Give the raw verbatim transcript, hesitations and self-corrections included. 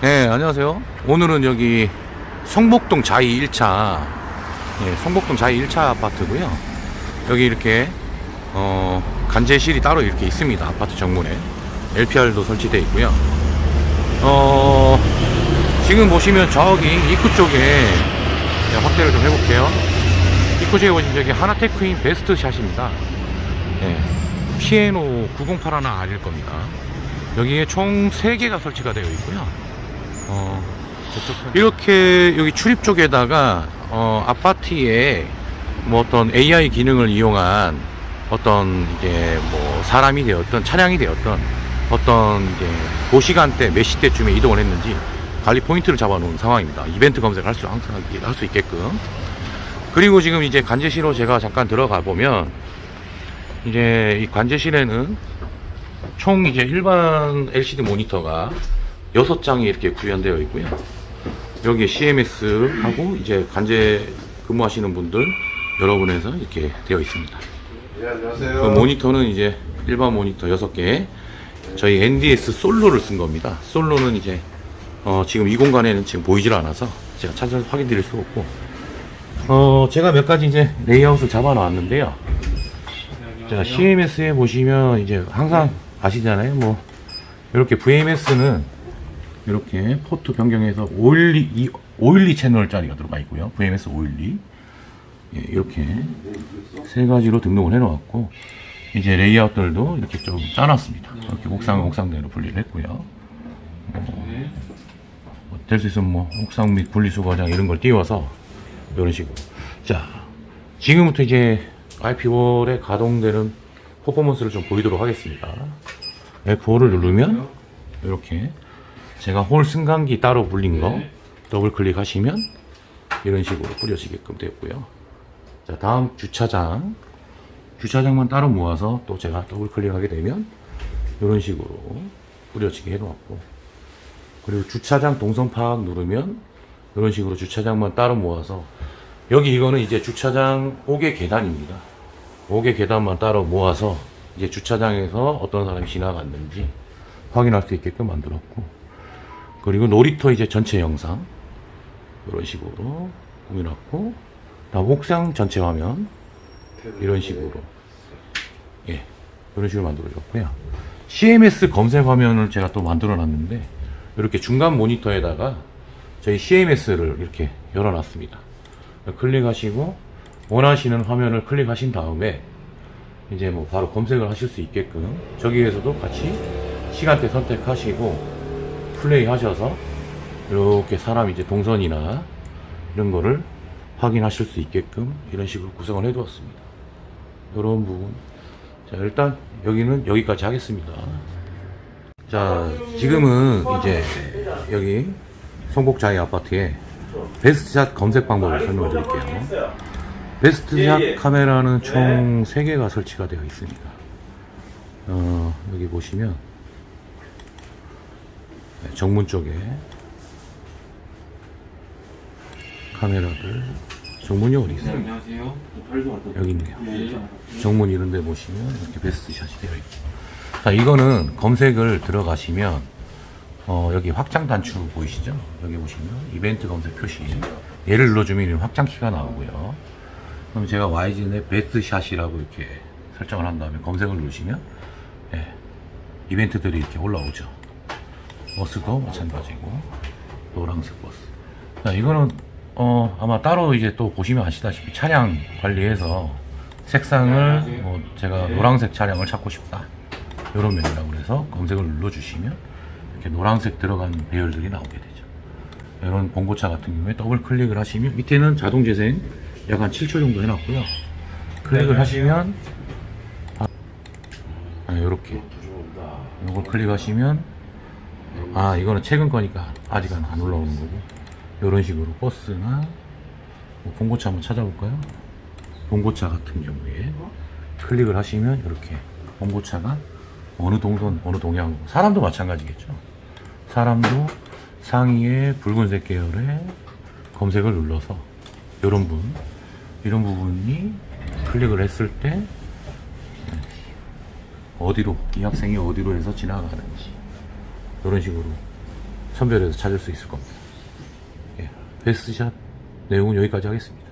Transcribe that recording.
네, 안녕하세요. 오늘은 여기 성복동 자이 일 차, 네, 성복동 자이 일 차 아파트고요. 여기 이렇게 어, 간제실이 따로 이렇게 있습니다. 아파트 정문에 엘피알도 설치되어 있고요. 어, 지금 보시면 저기 입구 쪽에 확대를 좀 해볼게요. 입구 쪽에 보시면 여기 하나테크인 베스트샷입니다. 네, 피에노 구공팔일 알일 겁니다. 여기에 총 세 개가 설치가 되어 있고요. 어, 이렇게 여기 출입 쪽에다가 어, 아파트에 뭐 어떤 에이아이 기능을 이용한 어떤 이제 뭐 사람이 되었던 차량이 되었던 어떤 이제 뭐 시간대 몇 시대쯤에 이동을 했는지 관리 포인트를 잡아놓은 상황입니다. 이벤트 검색을 할 수 항상 할 수 있게끔. 그리고 지금 이제 관제실로 제가 잠깐 들어가 보면 이제 이 관제실에는 총 이제 일반 엘시디 모니터가 여섯 장이 이렇게 구현되어 있고요. 여기에 씨엠에스 하고 이제 간제 근무하시는 분들 여러분에서 이렇게 되어 있습니다. 네, 안녕하세요. 그 모니터는 이제 일반 모니터 여섯 개, 저희 엔디에스 솔로를 쓴 겁니다. 솔로는 이제 어 지금 이 공간에는 지금 보이질 않아서 제가 찾아서 확인 드릴 수 없고, 어 제가 몇 가지 이제 레이아웃을 잡아 놨는데요. 자, 씨엠에스에 보시면 이제 항상 아시잖아요. 뭐 이렇게 브이엠에스는 이렇게 포트 변경해서 오백십이 채널 짜리가 들어가 있고요. 브이엠에스 오백십이, 예, 이렇게 세 가지로 등록을 해놓았고, 이제 레이아웃들도 이렇게 좀 짜놨습니다. 이렇게 옥상은 옥상대로 분리를 했고요. 뭐, 될 수 있으면 뭐 옥상 및 분리수거장 이런 걸 띄워서 이런 식으로. 자, 지금부터 이제 아이피월에 가동되는 퍼포먼스를 좀 보이도록 하겠습니다. 에프오를 누르면 이렇게 제가 홀 승강기 따로 불린 거 더블 클릭하시면 이런 식으로 뿌려지게끔 됐고요. 자, 다음 주차장, 주차장만 따로 모아서 또 제가 더블 클릭하게 되면 이런 식으로 뿌려지게 해놓았고, 그리고 주차장 동선 파악 누르면 이런 식으로 주차장만 따로 모아서, 여기 이거는 이제 주차장 오 개 계단입니다. 오 개 계단만 따로 모아서 이제 주차장에서 어떤 사람이 지나갔는지 확인할 수 있게끔 만들었고, 그리고 놀이터 이제 전체 영상 이런 식으로 꾸며놨고, 다음 옥상 전체 화면 이런 식으로, 예, 이런 식으로 만들어졌고요. 씨엠에스 검색 화면을 제가 또 만들어놨는데 이렇게 중간 모니터에다가 저희 씨엠에스를 이렇게 열어놨습니다. 클릭하시고 원하시는 화면을 클릭하신 다음에 이제 뭐 바로 검색을 하실 수 있게끔 저기에서도 같이 시간대 선택하시고 플레이 하셔서 이렇게 사람 이제 동선이나 이런 거를 확인하실 수 있게끔 이런 식으로 구성을 해 두었습니다. 이런 부분. 자, 일단 여기는 여기까지 하겠습니다. 자, 지금은 이제 여기 성복 자이 아파트에 베스트샷 검색 방법을 설명해 드릴게요. 베스트샷 카메라는 총 세 개가 설치가 되어 있습니다. 어, 여기 보시면 정문 쪽에 카메라들, 정문이 어디 있어요? 여기 있네요. 정문 이런 데 보시면 이렇게 베스트샷이 되어 있고, 자, 이거는 검색을 들어가시면 어, 여기 확장 단추 보이시죠? 여기 보시면 이벤트 검색 표시, 얘를 눌러주면 확장키가 나오고요. 그럼 제가 와이진의 베스트샷이라고 이렇게 설정을 한 다음에 검색을 누르시면, 예, 이벤트들이 이렇게 올라오죠. 버스도 마찬가지고, 노란색 버스. 자, 이거는 어, 아마 따로 이제 또 보시면 아시다시피 차량 관리해서 색상을 뭐 제가 노란색 차량을 찾고 싶다 이런 메뉴라고 해서 검색을 눌러주시면 이렇게 노란색 들어간 배열들이 나오게 되죠. 이런 봉고차 같은 경우에 더블 클릭을 하시면 밑에는 자동 재생 약 한 칠 초 정도 해놨고요. 클릭을 하시면 아, 이렇게 이걸 클릭하시면, 아, 이거는 최근 거니까 아직은 안 올라오는 거고, 이런 식으로 버스나 뭐 봉고차 한번 찾아볼까요? 봉고차 같은 경우에 클릭을 하시면 이렇게 봉고차가 어느 동선, 어느 동향으로, 사람도 마찬가지겠죠. 사람도 상위에 붉은색 계열의 검색을 눌러서 이런 분, 이런 부분이 클릭을 했을 때 어디로, 이 학생이 어디로 해서 지나가는지 이런 식으로 선별해서 찾을 수 있을 겁니다. 예, 베스트샷 내용은 여기까지 하겠습니다.